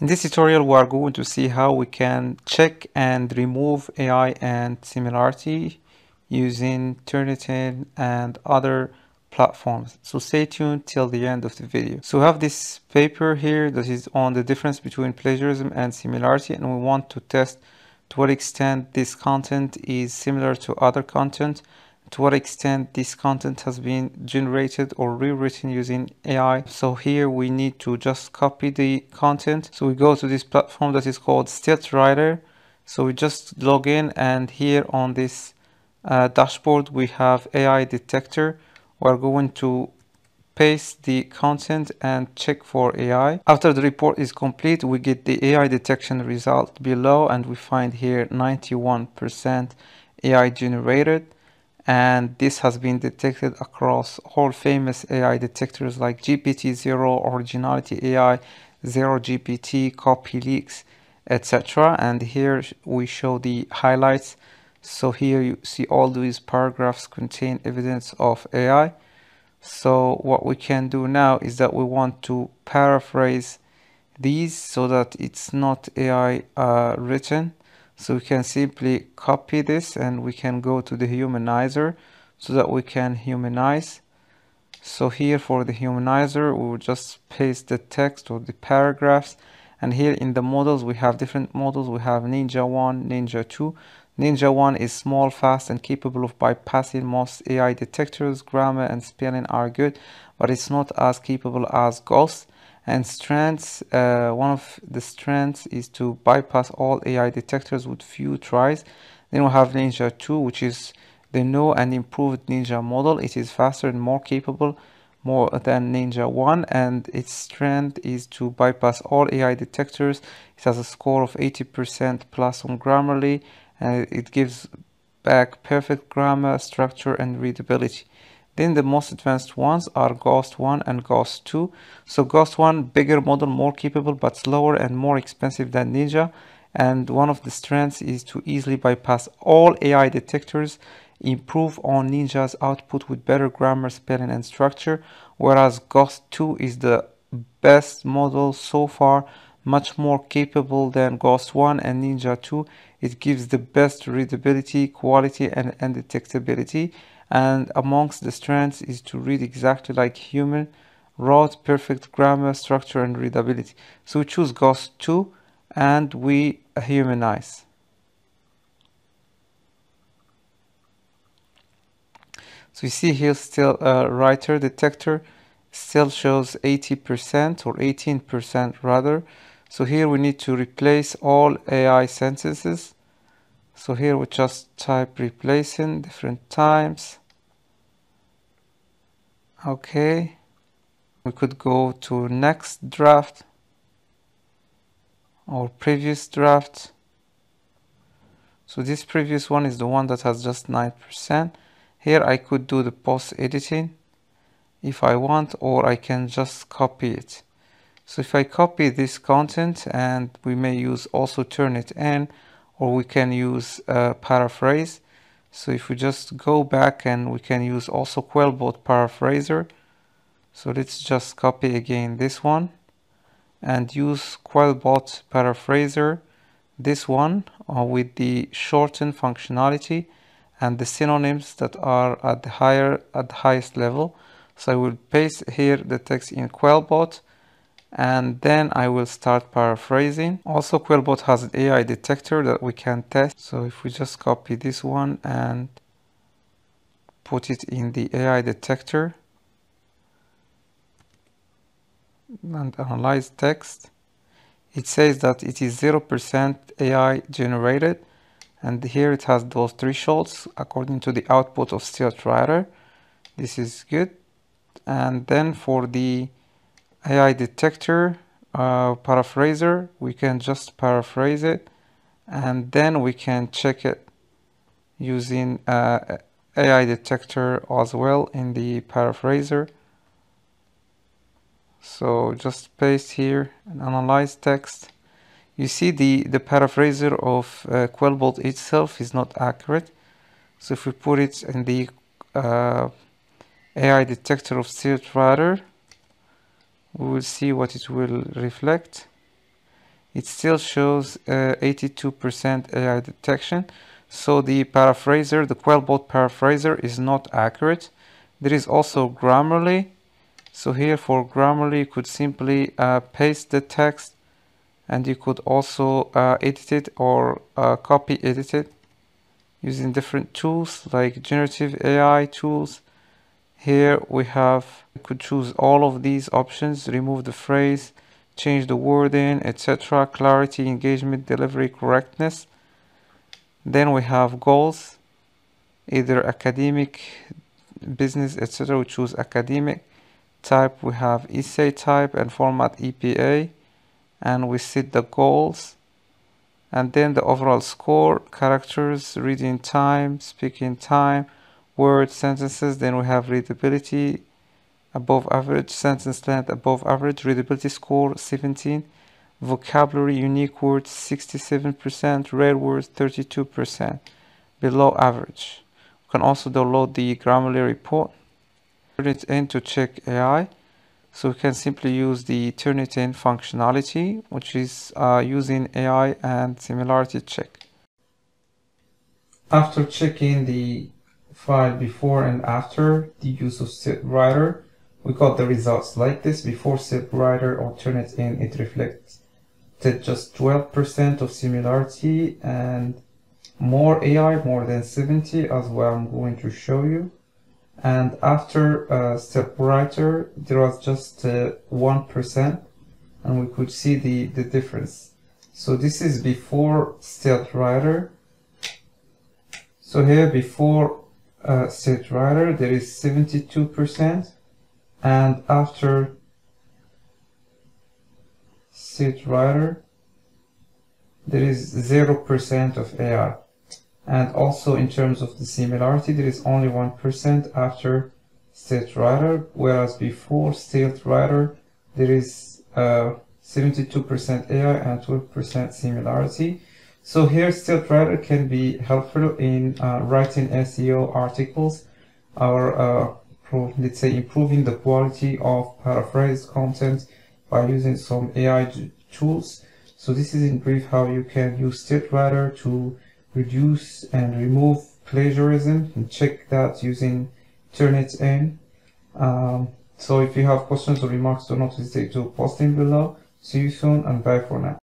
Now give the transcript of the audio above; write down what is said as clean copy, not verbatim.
In this tutorial, we are going to see how we can check and remove AI and similarity using Turnitin and other platforms. So stay tuned till the end of the video. So we have this paper here that is on the difference between plagiarism and similarity, and we want to test to what extent this content is similar to other content, to what extent this content has been generated or rewritten using AI. So here we need to just copy the content. So we go to this platform that is called Stealth Writer. So we just log in, and here on this dashboard we have AI detector. We're going to paste the content and check for AI. After the report is complete, we get the AI detection result below, and we find here 91% AI generated. And this has been detected across all famous AI detectors like GPT-0, Originality AI, 0GPT, CopyLeaks, etc. And here we show the highlights. So here you see all these paragraphs contain evidence of AI. So what we can do now is that we want to paraphrase these so that it's not AI written. So we can simply copy this, and we can go to the humanizer so that we can humanize. So here for the humanizer, we will just paste the text or the paragraphs. And here in the models, we have different models. We have Ninja 1, Ninja 2. Ninja 1 is small, fast, and capable of bypassing most AI detectors. Grammar and spelling are good, but it's not as capable as Ghost. And strengths, one of the strengths is to bypass all AI detectors with few tries. Then we have Ninja 2, which is the new and improved Ninja model. It is faster and more capable than Ninja 1, and its strength is to bypass all AI detectors. It has a score of 80% plus on Grammarly, and it gives back perfect grammar, structure, and readability. Then the most advanced ones are Ghost One and Ghost Two. So Ghost One, bigger model, more capable, but slower and more expensive than Ninja. And one of the strengths is to easily bypass all AI detectors, improve on Ninja's output with better grammar, spelling, and structure. Whereas Ghost Two is the best model so far, much more capable than Ghost One and Ninja Two. It gives the best readability, quality, and undetectability. And amongst the strengths is to read exactly like human, wrote perfect grammar, structure, and readability. So we choose Ghost 2 and we humanize. So you see here still writer detector still shows 80% or 18% rather. So here we need to replace all AI sentences. So here we just type replacing different times. Okay, we could go to next draft or previous draft. So this previous one is the one that has just 9%. Here I could do the post editing if I want, or I can just copy it. So if I copy this content, and we may use also Turnitin, or we can use paraphrase. So if we just go back, and we can use also QuillBot paraphraser. So let's just copy again this one and use QuillBot paraphraser, this one with the shortened functionality and the synonyms that are at the highest level. So I will paste here the text in QuillBot, and then I will start paraphrasing. Also QuillBot has an AI detector that we can test. So if we just copy this one and put it in the AI detector and analyze text, it says that it is 0% AI generated, and here it has those thresholds according to the output of Stealth Writer. This is good. And then for the AI detector paraphraser, we can just paraphrase it, and then we can check it using AI detector as well in the paraphraser. So just paste here and analyze text. You see the paraphraser of QuillBot itself is not accurate. So if we put it in the AI detector of Stealth Writer, we will see what it will reflect. it still shows 82% AI detection. So the paraphraser, the QuillBot paraphraser, is not accurate. There is also Grammarly. So here for Grammarly, you could simply paste the text, and you could also edit it or copy edit it using different tools like generative AI tools. Here we have, you could choose all of these options, remove the phrase, change the wording, etc. Clarity, engagement, delivery, correctness. Then we have goals, either academic, business, etc. We choose academic. Type, we have essay type and format EPA, and we set the goals. And then the overall score, characters, reading time, speaking time, word, sentences. Then we have readability above average, sentence length above average, readability score 17, vocabulary, unique words 67%, rare words 32%, below average. You can also download the Grammarly report. Turnitin to check AI. So we can simply use the Turnitin functionality, which is using AI and similarity check. After checking the file before and after the use of Stealth Writer, we got the results like this. Before Stealth Writer or Turnitin, it reflected just 12% of similarity, and more AI, more than 70 as well, I'm going to show you. And after Stealth Writer, there was just 1%, and we could see the difference. So this is before Stealth Writer. So here before Stealth Writer there is 72%, and after Stealth Writer there is 0% of AI. And also in terms of the similarity, there is only 1% after Stealth Writer, whereas before Stealth Writer there is 72% AI and 12% similarity. So here Stealth Writer can be helpful in writing SEO articles, or let's say improving the quality of paraphrased content by using some AI tools. So this is in brief how you can use Stealth Writer to reduce and remove plagiarism, and check that using Turnitin. So if you have questions or remarks, do not hesitate to post them below. See you soon, and bye for now.